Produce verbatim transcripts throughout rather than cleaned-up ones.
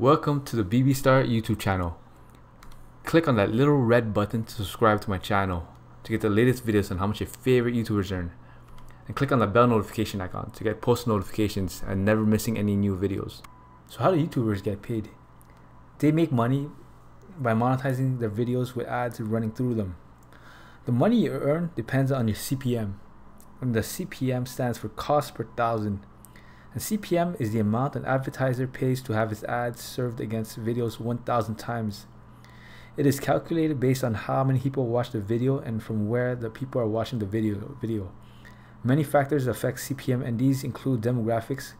Welcome to the B B Star YouTube channel. Click on that little red button to subscribe to my channel to get the latest videos on how much your favorite YouTubers earn. And click on the bell notification icon to get post notifications and never missing any new videos. So how do YouTubers get paid? They make money by monetizing their videos with ads running through them. The money you earn depends on your C P M. And the C P M stands for cost per thousand. And C P M is the amount an advertiser pays to have his ads served against videos one thousand times. It is calculated based on how many people watch the video and from where the people are watching the video. video. Many factors affect C P M, and these include demographics,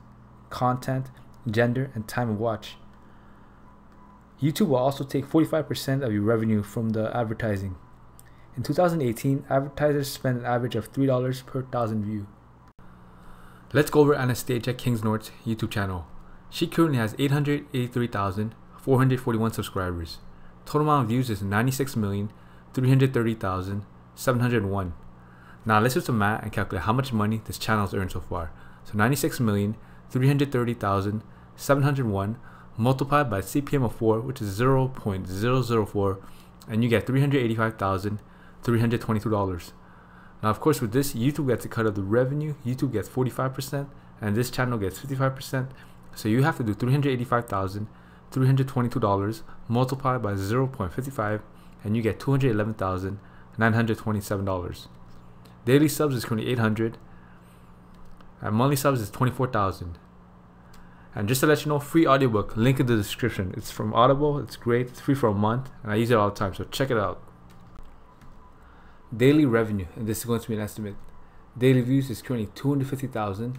content, gender, and time of watch. YouTube will also take forty-five percent of your revenue from the advertising. In two thousand eighteen, advertisers spent an average of three dollars per thousand view. Let's go over Anastasia Kingsnorth's YouTube channel. She currently has eight hundred eighty-three thousand four hundred forty-one subscribers. Total amount of views is ninety-six million three hundred thirty thousand seven hundred one. Now let's do some math and calculate how much money this channel has earned so far. So ninety-six million three hundred thirty thousand seven hundred one multiplied by C P M of four, which is zero point zero zero four, and you get three hundred eighty-five thousand three hundred twenty-two dollars. Now of course with this, YouTube gets a cut of the revenue. YouTube gets forty-five percent and this channel gets fifty-five percent. So you have to do three hundred eighty-five thousand three hundred twenty-two dollars multiplied by zero point five five and you get two hundred eleven thousand nine hundred twenty-seven dollars. Daily subs is currently eight hundred and monthly subs is twenty-four thousand. And just to let you know, free audiobook, link in the description. It's from Audible, it's great, it's free for a month and I use it all the time, so check it out. Daily revenue, and this is going to be an estimate. Daily views is currently two hundred fifty thousand.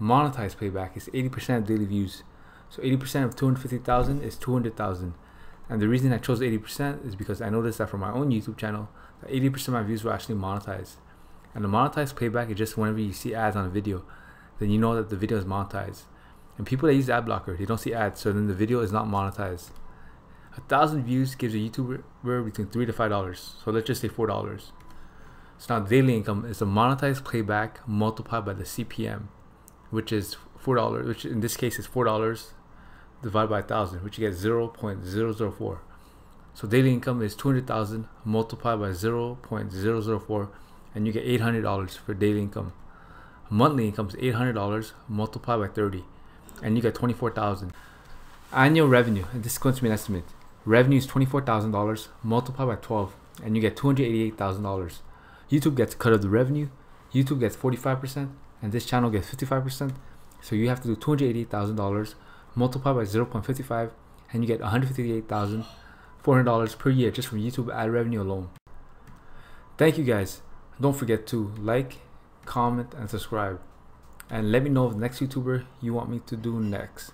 Monetized payback is eighty percent of daily views. So eighty percent of two hundred fifty thousand is two hundred thousand. And the reason I chose eighty percent is because I noticed that for my own YouTube channel, that eighty percent of my views were actually monetized. And the monetized payback is just whenever you see ads on a video, then you know that the video is monetized. And people that use ad blocker, they don't see ads, so then the video is not monetized. A thousand views gives a YouTuber between three to five dollars. So let's just say four dollars. So now daily income is the monetized playback multiplied by the C P M, which is four dollars, which in this case is four dollars divided by a thousand, which you get zero point zero zero four. So daily income is two hundred thousand multiplied by zero point zero zero four, and you get eight hundred dollars for daily income. Monthly income is eight hundred dollars multiplied by thirty, and you get twenty-four thousand. Annual revenue, and this is going to be an estimate. Revenue is twenty-four thousand dollars multiplied by twelve and you get two hundred eighty-eight thousand dollars. YouTube gets a cut of the revenue. YouTube gets forty-five percent and this channel gets fifty-five percent. So you have to do two hundred eighty-eight thousand dollars multiplied by zero point five five and you get one hundred fifty-eight thousand four hundred dollars per year just from YouTube ad revenue alone. Thank you guys. Don't forget to like, comment, and subscribe. And let me know of the next YouTuber you want me to do next.